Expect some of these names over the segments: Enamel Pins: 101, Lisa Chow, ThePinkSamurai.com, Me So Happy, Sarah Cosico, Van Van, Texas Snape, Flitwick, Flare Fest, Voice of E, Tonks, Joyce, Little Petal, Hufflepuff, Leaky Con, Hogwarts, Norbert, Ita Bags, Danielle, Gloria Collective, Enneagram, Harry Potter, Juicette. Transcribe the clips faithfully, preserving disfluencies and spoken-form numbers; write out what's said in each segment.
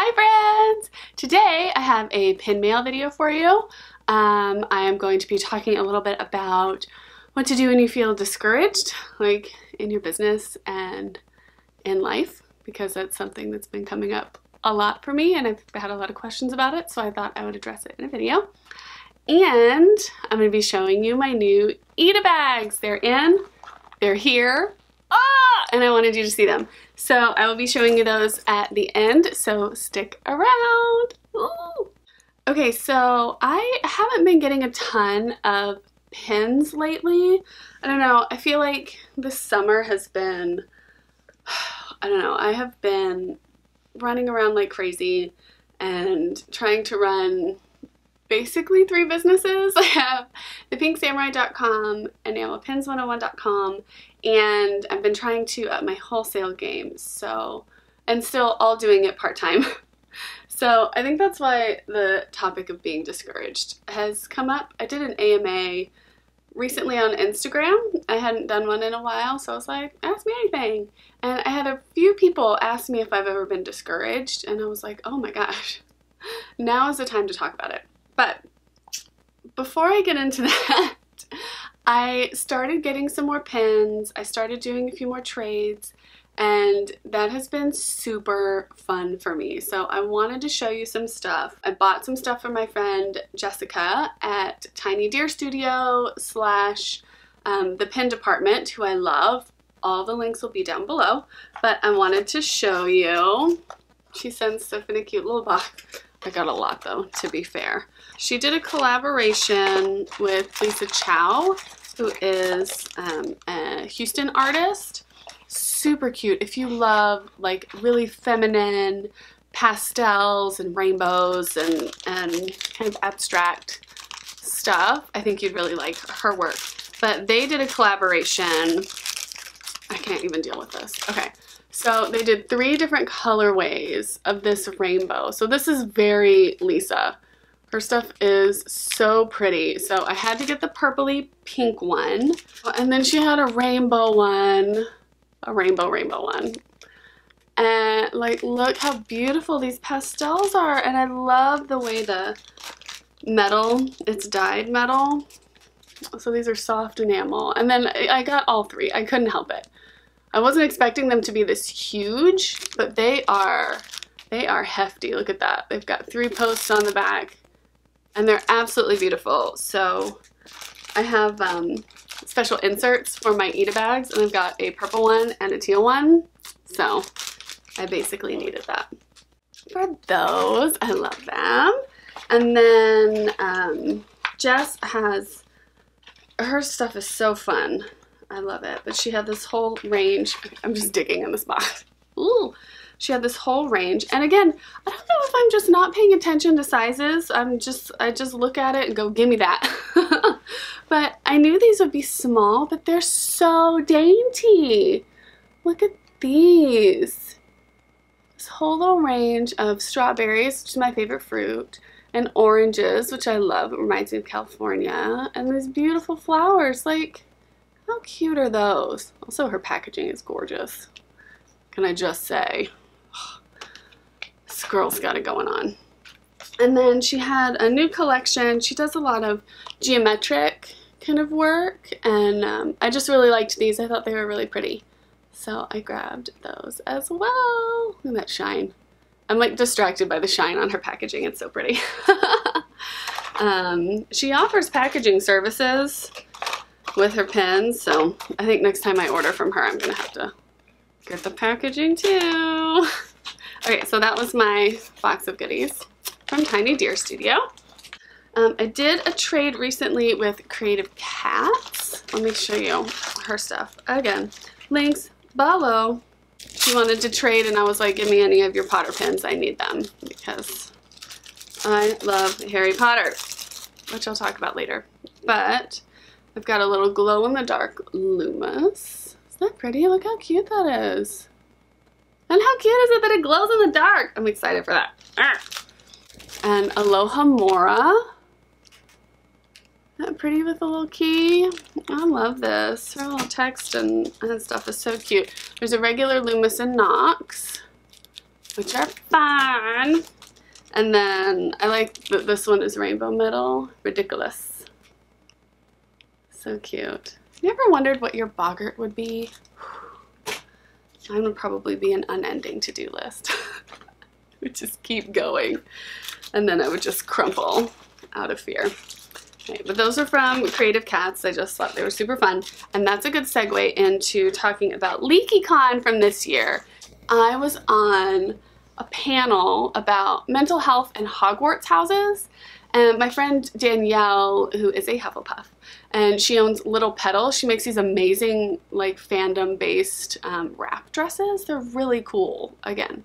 Hi friends! Today I have a pin mail video for you. Um, I am going to be talking a little bit about what to do when you feel discouraged, like in your business and in life, because that's something that's been coming up a lot for me and I've had a lot of questions about it, so I thought I would address it in a video. And I'm going to be showing you my new Ita Bags. They're in, they're here, ah! And I wanted you to see them. So I will be showing you those at the end, so stick around. Ooh. Okay, so I haven't been getting a ton of pins lately. I don't know, I feel like this summer has been, I don't know, I have been running around like crazy and trying to run basically three businesses. I have the pink samurai dot com, enamel pins one oh one dot com, and I've been trying to up my wholesale game, so, and still all doing it part-time. So I think that's why the topic of being discouraged has come up. I did an A M A recently on Instagram. I hadn't done one in a while, so I was like, ask me anything. And I had a few people ask me if I've ever been discouraged, and I was like, oh my gosh, now is the time to talk about it. But before I get into that, I started getting some more pins, I started doing a few more trades, and that has been super fun for me. So I wanted to show you some stuff. I bought some stuff from my friend Jessica at Tiny Deer Studio slash um, the Pin Department, who I love. All the links will be down below, but I wanted to show you. She sends stuff in a cute little box. I got a lot though, to be fair. She did a collaboration with Lisa Chow, who is um, a Houston artist. Super cute. If you love like really feminine pastels and rainbows and, and kind of abstract stuff, I think you'd really like her work. But they did a collaboration. I can't even deal with this. Okay. So they did three different colorways of this rainbow. So this is very Lisa. Her stuff is so pretty. So I had to get the purpley pink one. And then she had a rainbow one, a rainbow rainbow one. And like, look how beautiful these pastels are. And I love the way the metal, it's dyed metal. So these are soft enamel. And then I got all three. I couldn't help it. I wasn't expecting them to be this huge, but they are, they are hefty. Look at that. They've got three posts on the back and they're absolutely beautiful. So I have um, special inserts for my Ita Bags, and I've got a purple one and a teal one. So I basically needed that for those. I love them. And then um, Jess has, her stuff is so fun. I love it, but she had this whole range. I'm just digging in this box. Ooh, she had this whole range, and again, I don't know if I'm just not paying attention to sizes. I'm just, I just look at it and go, give me that. But I knew these would be small, but they're so dainty. Look at these. This whole little range of strawberries, which is my favorite fruit, and oranges, which I love. It reminds me of California, and these beautiful flowers, like. How cute are those? Also, her packaging is gorgeous. Can I just say? This girl's got it going on. And then she had a new collection. She does a lot of geometric kind of work, and um, I just really liked these. I thought they were really pretty. So I grabbed those as well. Look at that shine. I'm like distracted by the shine on her packaging. It's so pretty. um, she offers packaging services with her pins, so I think next time I order from her, I'm gonna have to get the packaging too. Okay, so that was my box of goodies from Tiny Deer Studio. Um, I did a trade recently with Creative Cats. Let me show you her stuff. Again, links below. She wanted to trade, and I was like, give me any of your Potter pins. I need them because I love Harry Potter, which I'll talk about later. But I've got a little glow-in-the-dark Loomis. Isn't that pretty? Look how cute that is. And how cute is it that it glows in the dark? I'm excited for that. Arrgh. And Aloha Mora. Isn't that pretty with the little key? I love this. Her little text and, and stuff is so cute. There's a regular Loomis and Knox, which are fun. one. And then I like that this one is rainbow metal. Ridiculous. So cute. You ever wondered what your boggart would be? Mine would probably be an unending to-do list. It would just keep going. And then I would just crumple out of fear. Okay, but those are from Creative Cats. I just thought they were super fun. And that's a good segue into talking about Leaky Con from this year. I was on a panel about mental health and Hogwarts houses. And my friend Danielle, who is a Hufflepuff, and she owns Little Petal. She makes these amazing, like, fandom-based um, wrap dresses. They're really cool. Again,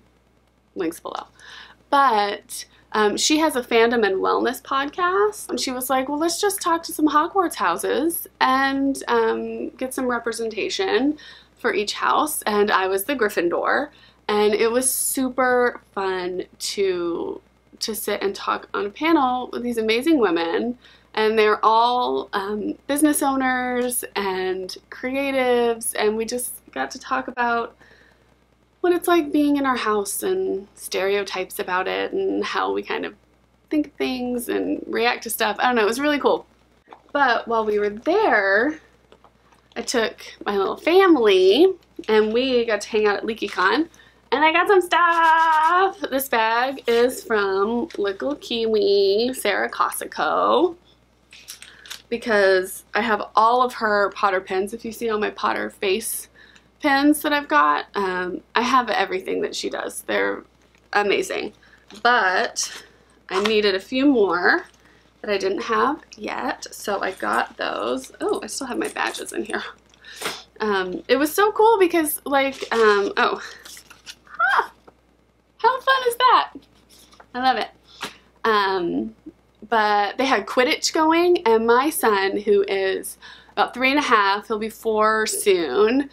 links below. But um, she has a fandom and wellness podcast, and she was like, well, let's just talk to some Hogwarts houses and um, get some representation for each house. And I was the Gryffindor, and it was super fun to to sit and talk on a panel with these amazing women, and they're all um, business owners and creatives, and we just got to talk about what it's like being in our house and stereotypes about it and how we kind of think things and react to stuff. I don't know, it was really cool. But while we were there, I took my little family and we got to hang out at Leaky Con. And I got some stuff! This bag is from Little Kiwi, Sarah Cosico, because I have all of her Potter pins. If you see all my Potter face pins that I've got, um, I have everything that she does. They're amazing. But I needed a few more that I didn't have yet, so I got those. Oh, I still have my badges in here. Um, it was so cool because, like, um, oh. How fun is that? I love it. Um, but they had Quidditch going, and my son, who is about three and a half, he'll be four soon,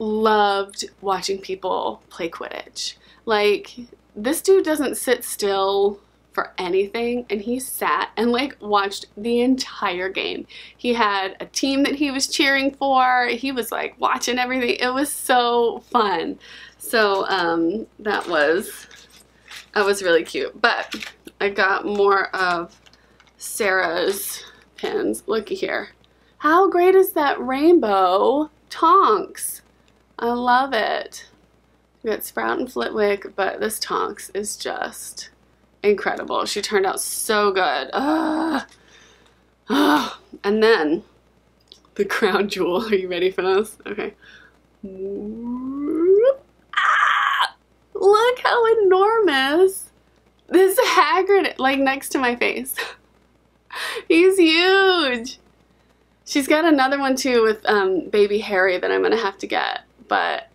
loved watching people play Quidditch. Like, this dude doesn't sit still for anything, and he sat and, like, watched the entire game. He had a team that he was cheering for. He was, like, watching everything. It was so fun. So um, that was, that was really cute. But I got more of Sarah's pins. Looky here. How great is that rainbow Tonks? I love it. We got Sprout and Flitwick, but this Tonks is just incredible. She turned out so good. Ugh. Ugh. And then the crown jewel. Are you ready for this? Okay. Look how enormous this Hagrid, like, next to my face. He's huge. She's got another one too with um, baby Harry that I'm gonna have to get, but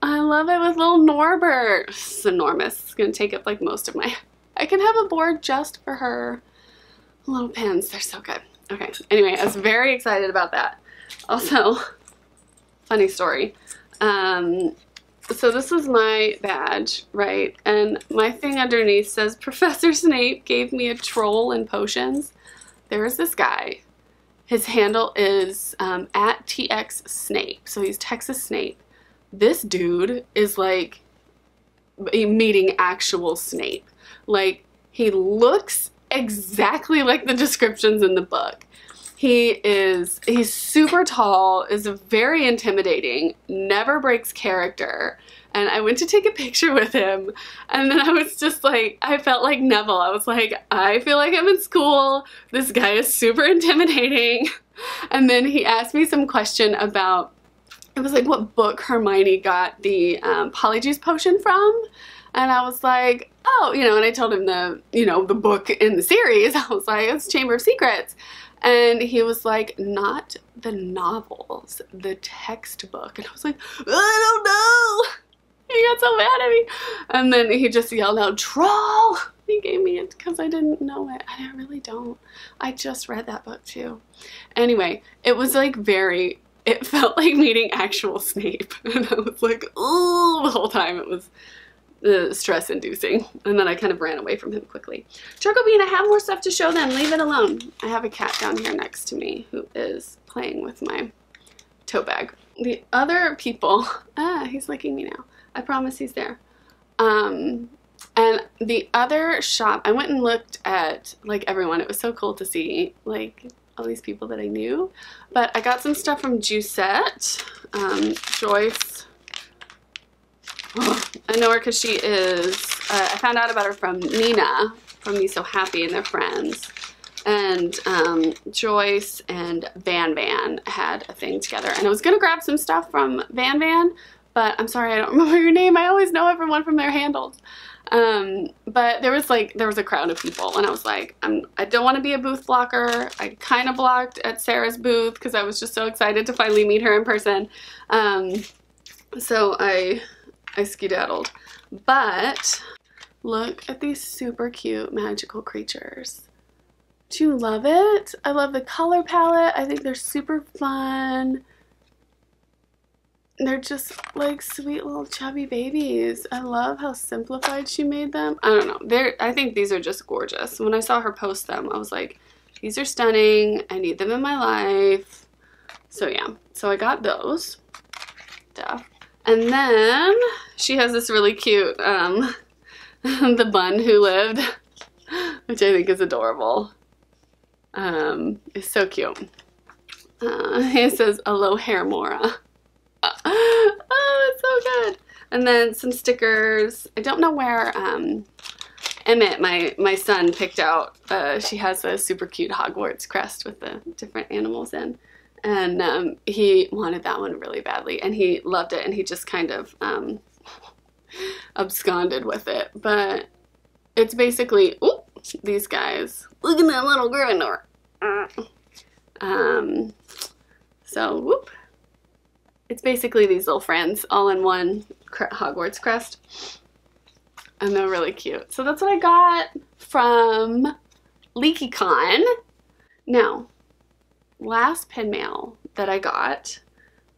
I love it with little Norbert. It's enormous. It's gonna take up like most of my, I can have a board just for her. Little pins, they're so good. Okay, anyway, I was very excited about that. Also, funny story. Um, So this is my badge, right? And my thing underneath says, Professor Snape gave me a troll in potions. There is this guy. His handle is um, at T X Snape. So he's Texas Snape. This dude is like meeting actual Snape. Like, he looks exactly like the descriptions in the book. He is, he's super tall, is very intimidating, never breaks character, and I went to take a picture with him, and then I was just like, I felt like Neville. I was like, I feel like I'm in school, this guy is super intimidating, and then he asked me some question about, it was like what book Hermione got the um, Polyjuice potion from, and I was like, oh, you know, and I told him the, you know, the book in the series. I was like, it's Chamber of Secrets. And he was like, not the novels, the textbook. And I was like, I don't know. He got so mad at me. And then he just yelled out, troll. He gave me it because I didn't know it. I really don't. I just read that book too. Anyway, it was like very, it felt like meeting actual Snape. And I was like, oh, the whole time. It was Uh, stress inducing. And then I kind of ran away from him quickly. Choco Bean, I have more stuff to show them. Leave it alone. I have a cat down here next to me who is playing with my tote bag. The other people, ah, he's licking me now. I promise he's there. Um, And the other shop, I went and looked at like everyone. It was so cool to see like all these people that I knew. But I got some stuff from Juicette, um, Joyce. Oh, I know her because she is, uh, I found out about her from Nina from Me So Happy, and they're friends. And um, Joyce and Van Van had a thing together. And I was going to grab some stuff from Van Van, but I'm sorry, I don't remember your name. I always know everyone from their handles. Um, but there was like, there was a crowd of people, and I was like, I'm, I don't want to be a booth blocker. I kind of blocked at Sarah's booth because I was just so excited to finally meet her in person. Um, so I, I skedaddled. But look at these super cute magical creatures. Do you love it? I love the color palette. I think they're super fun. They're just like sweet little chubby babies. I love how simplified she made them. I don't know. They're, I think these are just gorgeous. When I saw her post them, I was like, these are stunning. I need them in my life. So yeah. So I got those. Duh. And then she has this really cute, um, the bun who lived, which I think is adorable. Um, it's so cute. Uh, it says Aloha Mora. Uh, oh, it's so good. And then some stickers. I don't know where, um, Emmett, my, my son, picked out, uh, she has a super cute Hogwarts crest with the different animals in. And, um, he wanted that one really badly, and he loved it, and he just kind of, um, absconded with it. But it's basically, ooh, these guys. Look at that little Gryffindor. Uh, um, so, whoop. It's basically these little friends all in one cre Hogwarts crest. And they're really cute. So that's what I got from Leaky Con. Now, last pin mail that I got,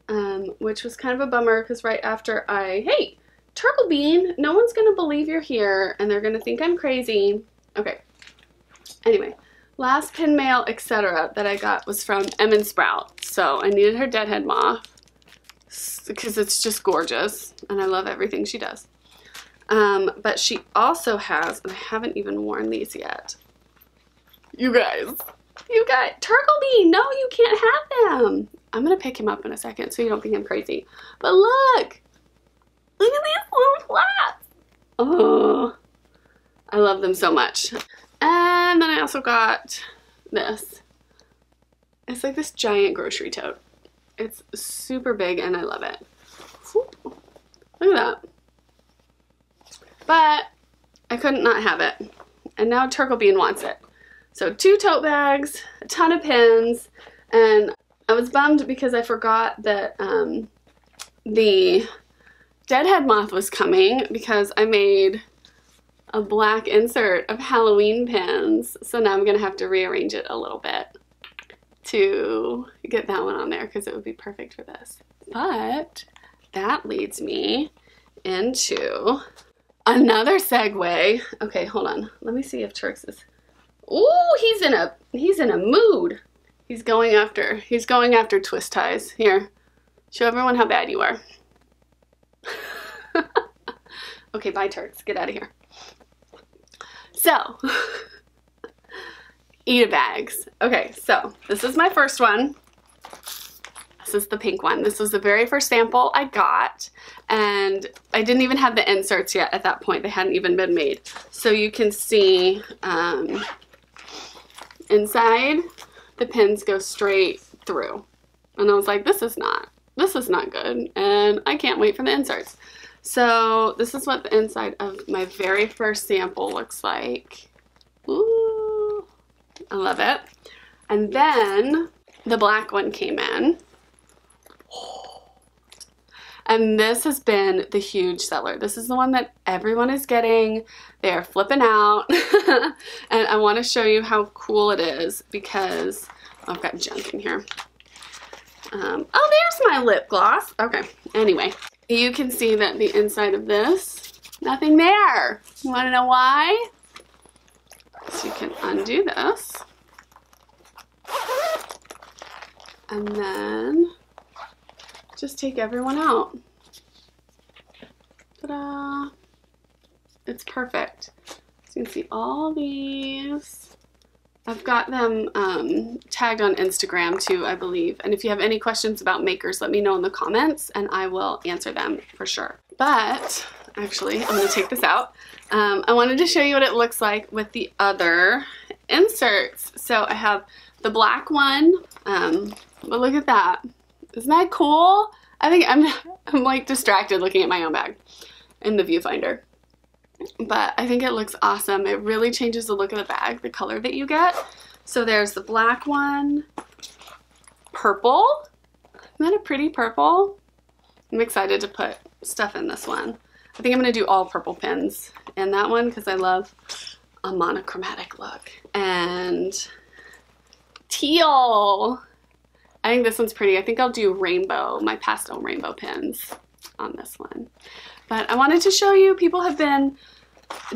um, which was kind of a bummer because right after I, hey, Turtle Bean, no one's going to believe you're here and they're going to think I'm crazy. Okay. Anyway, last pin mail, et cetera that I got was from Em and Sprout. So I needed her Deadhead Moth because it's just gorgeous and I love everything she does. Um, but she also has, and I haven't even worn these yet. You guys, you guys, Turtle Bean, no, you can't have them. I'm going to pick him up in a second so you don't think I'm crazy. But look, look at these little flats. Oh, I love them so much. And then I also got this. It's like this giant grocery tote. It's super big and I love it. Look at that. But I couldn't not have it. And now Turtle Bean wants it. So two tote bags, a ton of pins, and I was bummed because I forgot that um, the Deadhead Moth was coming because I made a black insert of Halloween pins. So now I'm gonna have to rearrange it a little bit to get that one on there because it would be perfect for this. But that leads me into another segue. Okay, hold on. Let me see if Turks is, ooh, he's in a, he's in a mood. He's going after, he's going after twist ties. Here, show everyone how bad you are. Okay, bye Turks, get out of here. So, Ita Bags. Okay, so this is my first one. This is the pink one. This was the very first sample I got, and I didn't even have the inserts yet at that point. They hadn't even been made. So you can see um, inside, the pins go straight through. And I was like, this is not, this is not good, and I can't wait for the inserts. So this is what the inside of my very first sample looks like. Ooh, I love it. And then the black one came in. And this has been the huge seller. This is the one that everyone is getting. They are flipping out. And I want to show you how cool it is because I've got junk in here. Um, oh, there's my lip gloss. Okay, anyway. You can see that the inside of this, nothing there. You want to know why? So you can undo this. And then just take everyone out. Ta-da. It's perfect. So you can see all these. I've got them um, tagged on Instagram too, I believe. And if you have any questions about makers, let me know in the comments and I will answer them for sure. But actually, I'm gonna take this out. Um, I wanted to show you what it looks like with the other inserts. So I have the black one, um, but look at that. Isn't that cool? I think I'm, I'm like distracted looking at my own bag in the viewfinder. But I think it looks awesome. It really changes the look of the bag, the color that you get. So there's the black one, purple. Isn't that a pretty purple? I'm excited to put stuff in this one. I think I'm gonna do all purple pins in that one because I love a monochromatic look. And teal. I think this one's pretty. I think I'll do rainbow, my pastel rainbow pins on this one. But I wanted to show you, people have been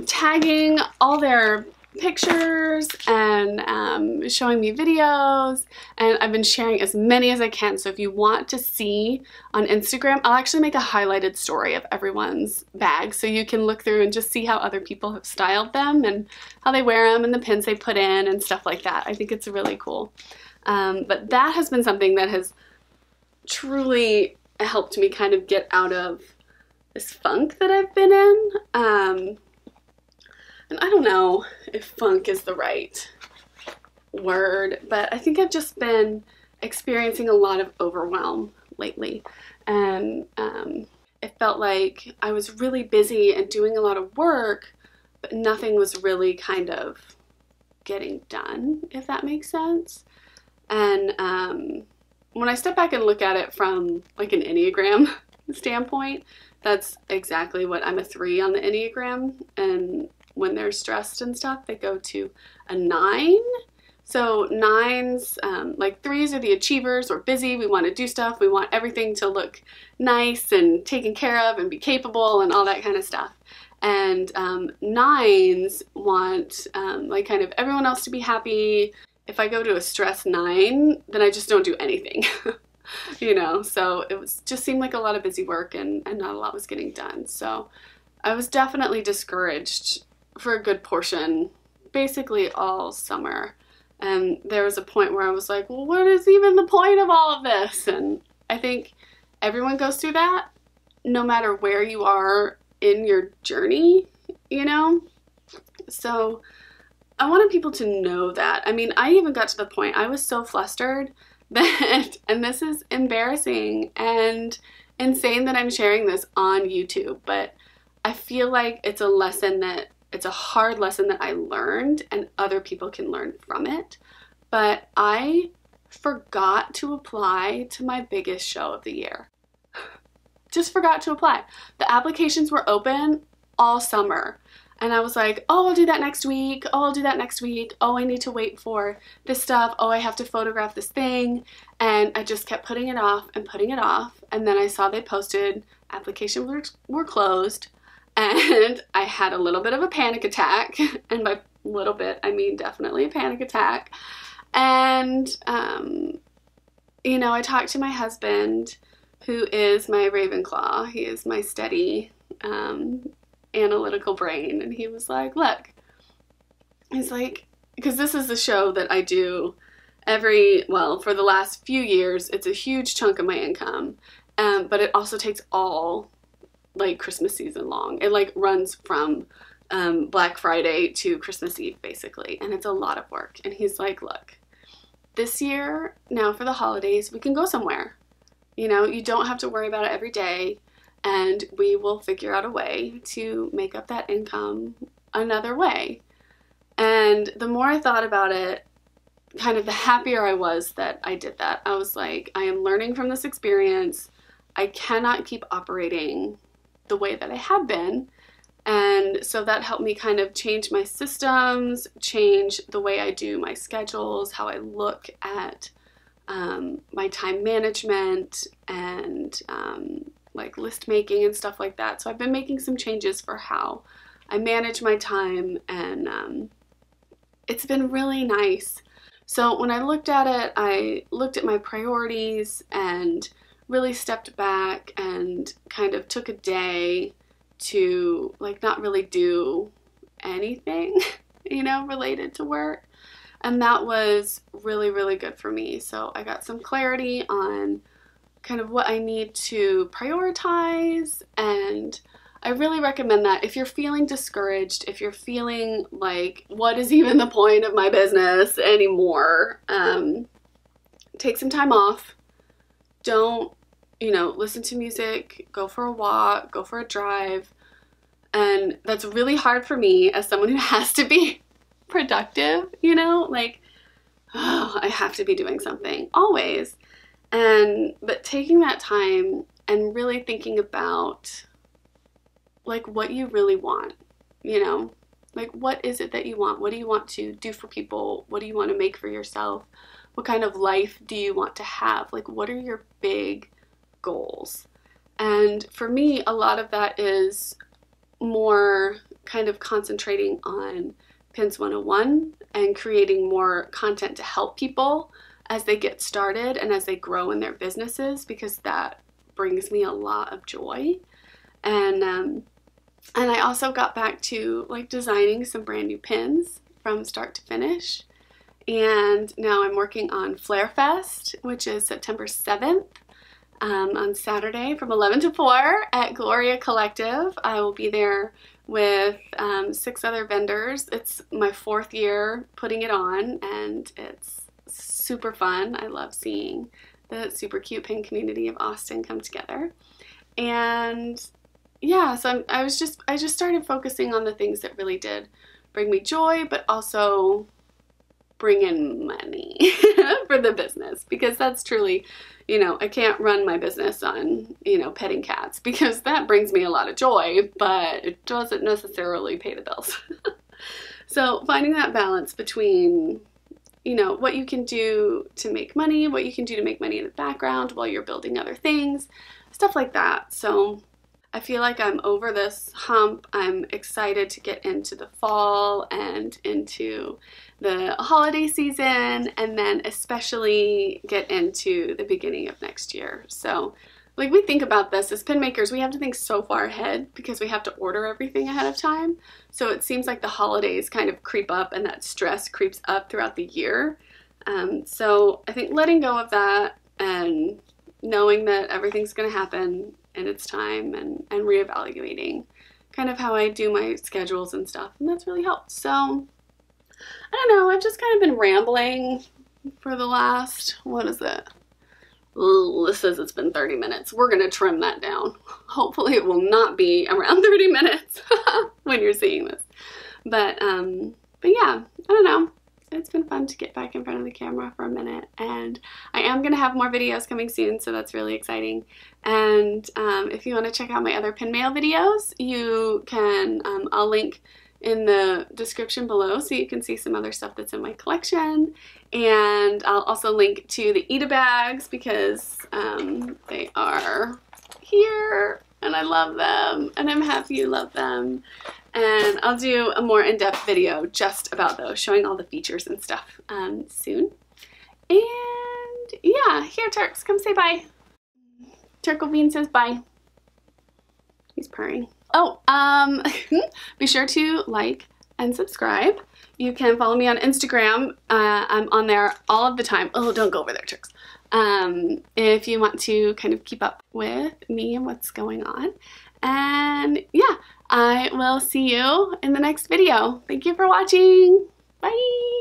tagging all their pictures and um, showing me videos, and I've been sharing as many as I can. So if you want to see on Instagram, I'll actually make a highlighted story of everyone's bag so you can look through and just see how other people have styled them and how they wear them and the pins they put in and stuff like that. I think it's really cool. Um, but that has been something that has truly helped me kind of get out of this funk that I've been in. Um, and I don't know if funk is the right word, but I think I've just been experiencing a lot of overwhelm lately. And um, it felt like I was really busy and doing a lot of work, but nothing was really kind of getting done, if that makes sense. And um, when I step back and look at it from like an Enneagram standpoint, that's exactly what I'm a three on the Enneagram. And when they're stressed and stuff, they go to a nine. So nines, um, like threes are the achievers. We're busy, we want to do stuff. We want everything to look nice and taken care of and be capable and all that kind of stuff. And um, nines want um, like kind of everyone else to be happy. If I go to a stress nine, then I just don't do anything, you know? So it was, just seemed like a lot of busy work and, and not a lot was getting done. So I was definitely discouraged for a good portion, basically all summer. And there was a point where I was like, well, what is even the point of all of this? And I think everyone goes through that, no matter where you are in your journey, you know? So I wanted people to know that. I mean, I even got to the point, I was so flustered that, and this is embarrassing and insane that I'm sharing this on YouTube, but I feel like it's a lesson that, it's a hard lesson that I learned and other people can learn from it. But I forgot to apply to my biggest show of the year. Just forgot to apply. The applications were open all summer. And I was like, oh, I'll do that next week. Oh, I'll do that next week. Oh, I need to wait for this stuff. Oh, I have to photograph this thing. And I just kept putting it off and putting it off. And then I saw they posted applications were, were closed. And I had a little bit of a panic attack. And by little bit, I mean definitely a panic attack. And, um, you know, I talked to my husband, who is my Ravenclaw. He is my steady um analytical brain, and he was like, look, he's like, because this is the show that I do every, well, for the last few years, it's a huge chunk of my income, um, but it also takes all, like, Christmas season long. It, like, runs from um, Black Friday to Christmas Eve, basically, and it's a lot of work. And he's like, look, this year, now for the holidays, we can go somewhere. You know, you don't have to worry about it every day. And we will figure out a way to make up that income another way. And the more I thought about it, kind of the happier I was that I did that. I was like, I am learning from this experience. I cannot keep operating the way that I have been. And so that helped me kind of change my systems, change the way I do my schedules, how I look at um, my time management and um, like list making and stuff like that. So I've been making some changes for how I manage my time, and um, it's been really nice. So when I looked at it, I looked at my priorities and really stepped back and kind of took a day to like not really do anything, you know, related to work. And that was really, really good for me. So I got some clarity on kind of what I need to prioritize, and I really recommend that if you're feeling discouraged, if you're feeling like, what is even the point of my business anymore, um, take some time off. Don't, you know, listen to music, go for a walk, go for a drive. And that's really hard for me as someone who has to be productive, you know, like, oh, I have to be doing something always. And, but taking that time and really thinking about like what you really want, you know, like what is it that you want? What do you want to do for people? What do you want to make for yourself? What kind of life do you want to have? Like, what are your big goals? And for me, a lot of that is more kind of concentrating on Pins one oh one and creating more content to help people as they get started and as they grow in their businesses, because that brings me a lot of joy. And, um, and I also got back to like designing some brand new pins from start to finish. And now I'm working on Flare Fest, which is September seventh, um, on Saturday from eleven to four at Gloria Collective. I will be there with um, six other vendors. It's my fourth year putting it on, and it's super fun. I love seeing the super cute pin community of Austin come together. And yeah, so I'm, I was just, I just started focusing on the things that really did bring me joy, but also bring in money for the business, because that's truly, you know, I can't run my business on, you know, petting cats, because that brings me a lot of joy, but it doesn't necessarily pay the bills. So finding that balance between, you know, what you can do to make money, what you can do to make money in the background while you're building other things, stuff like that. So I feel like I'm over this hump. I'm excited to get into the fall and into the holiday season, and then especially get into the beginning of next year. So like, we think about this as pin makers, we have to think so far ahead because we have to order everything ahead of time. So it seems like the holidays kind of creep up, and that stress creeps up throughout the year. Um, so I think letting go of that and knowing that everything's going to happen in its time, and, and reevaluating kind of how I do my schedules and stuff. And that's really helped. So I don't know, I've just kind of been rambling for the last, what is it? Ooh, it says it's been thirty minutes. We're going to trim that down. Hopefully it will not be around thirty minutes when you're seeing this. But, um, but yeah, I don't know. It's been fun to get back in front of the camera for a minute, and I am going to have more videos coming soon, so that's really exciting. And um, if you want to check out my other Pin Mail videos, you can, um, I'll link in the description below so you can see some other stuff that's in my collection. And I'll also link to the Ita Bags, because um, they are here and I love them, and I'm happy you love them. And I'll do a more in-depth video just about those, showing all the features and stuff um, soon. And yeah, here, Turks, come say bye. Turkle Bean says bye. He's purring. Oh, um, be sure to like and subscribe. You can follow me on Instagram. Uh, I'm on there all of the time. Oh, don't go over there, Turks. Um, if you want to kind of keep up with me and what's going on. And yeah, I will see you in the next video. Thank you for watching. Bye.